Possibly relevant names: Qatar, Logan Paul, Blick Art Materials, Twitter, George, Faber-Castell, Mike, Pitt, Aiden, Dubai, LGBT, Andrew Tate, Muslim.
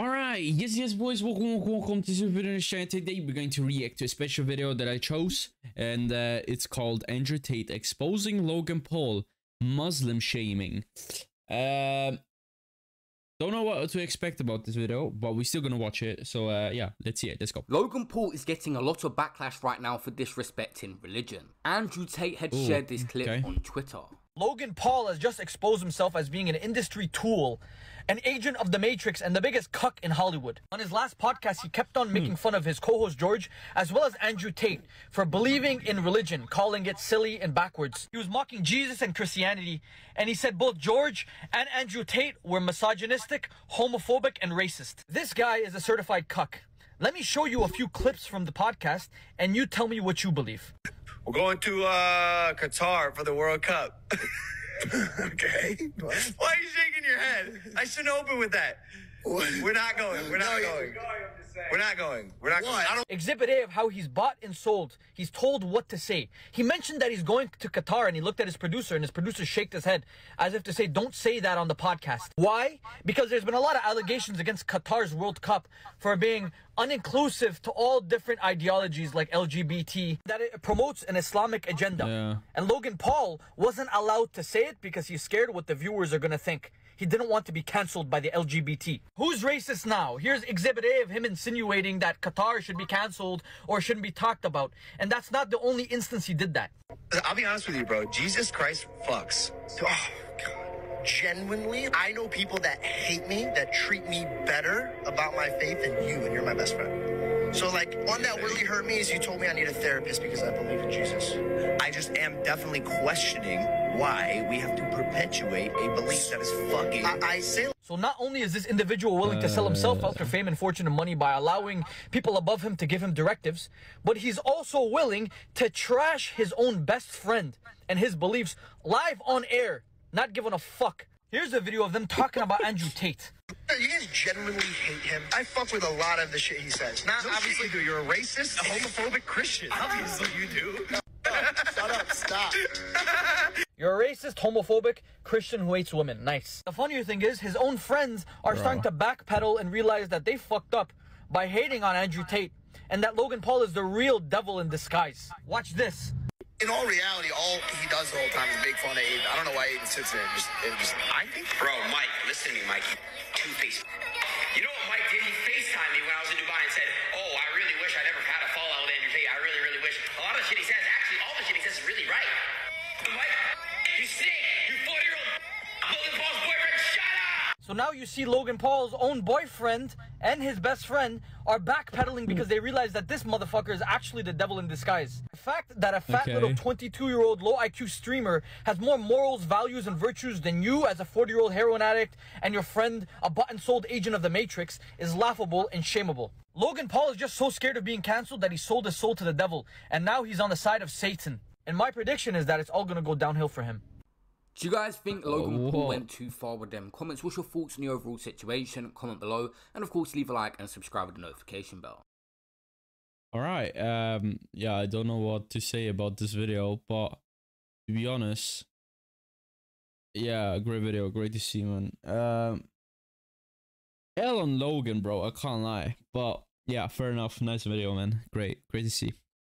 Alright, yes boys, welcome to this video on the channel. Today we're going to react to a special video that I chose, and it's called Andrew Tate Exposing Logan Paul Muslim Shaming. Don't know what to expect about this video, but we're still gonna watch it, so yeah, let's see it, let's go. Logan Paul is getting a lot of backlash right now for disrespecting religion. Andrew Tate had shared this clip on Twitter. Logan Paul has just exposed himself as being an industry tool, an agent of the Matrix, and the biggest cuck in Hollywood. On his last podcast, he kept on making fun of his co-host George, as well as Andrew Tate, for believing in religion, calling it silly and backwards. He was mocking Jesus and Christianity, and he said both George and Andrew Tate were misogynistic, homophobic, and racist. This guy is a certified cuck. Let me show you a few clips from the podcast, and you tell me what you believe. We're going to Qatar for the World Cup. Okay. What? Why are you shaking your head? I shouldn't open with that. What? We're not going. We're not going. We're not going. We're not going. I don't... Exhibit A of how he's bought and sold. He's told what to say. He mentioned that he's going to Qatar, and he looked at his producer, and his producer shaked his head as if to say, don't say that on the podcast. Why? Because there's been a lot of allegations against Qatar's World Cup for being uninclusive to all different ideologies like LGBT, that it promotes an Islamic agenda. And Logan Paul wasn't allowed to say it because he's scared what the viewers are going to think. He didn't want to be cancelled by the LGBT. Who's racist now? Here's Exhibit A of him insinuating that Qatar should be cancelled or shouldn't be talked about. And that's not the only instance he did that. I'll be honest with you, bro. Jesus Christ fucks. Oh, God. Genuinely, I know people that hate me, that treat me better about my faith than you, and you're my best friend. So, like, one that really hurt me is you told me I need a therapist because I believe in Jesus. I just am definitely questioning why we have to perpetuate a belief that is fucking... I say... So not only is this individual willing to sell himself out for fame and fortune and money by allowing people above him to give him directives, but he's also willing to trash his own best friend and his beliefs live on air, not giving a fuck. Here's a video of them talking about Andrew Tate. You guys genuinely hate him. I fuck with a lot of the shit he says. Not obviously do. You're a racist, a homophobic Christian. Obviously you do. Shut up, stop. You're a racist, homophobic Christian who hates women. Nice. The funnier thing is his own friends are starting to backpedal and realize that they fucked up by hating on Andrew Tate and that Logan Paul is the real devil in disguise. Watch this. In all reality, all he does the whole time is make fun of Aiden. I don't know why Aiden sits there and just I think... Bro, Mike, listen to me, Mike. Two-faced. You know what Mike did? He FaceTimed me when I was in Dubai and said, oh, I really wish I never had a fallout with Andrew Tate. I really, really wish. A lot of shit he says, actually, all the shit he says is really right. Mike, you snake, you 40-year-old Logan Paul's boyfriend, shut up! So now you see Logan Paul's own boyfriend and his best friend are backpedaling because they realize that this motherfucker is actually the devil in disguise. The fact that a fat little 22-year-old low IQ streamer has more morals, values, and virtues than you as a 40-year-old heroin addict and your friend, a bought-and-sold agent of the Matrix, is laughable and shameable. Logan Paul is just so scared of being cancelled that he sold his soul to the devil, and now he's on the side of Satan. And my prediction is that it's all gonna go downhill for him. Do you guys think Logan Paul went too far with them comments? What's your thoughts on the overall situation? Comment below. And of course, leave a like and subscribe with the notification bell. Alright, yeah, I don't know what to say about this video, but to be honest, yeah, great video, great to see, man. Hell on Logan, bro, I can't lie. But yeah, fair enough, nice video, man. Great to see.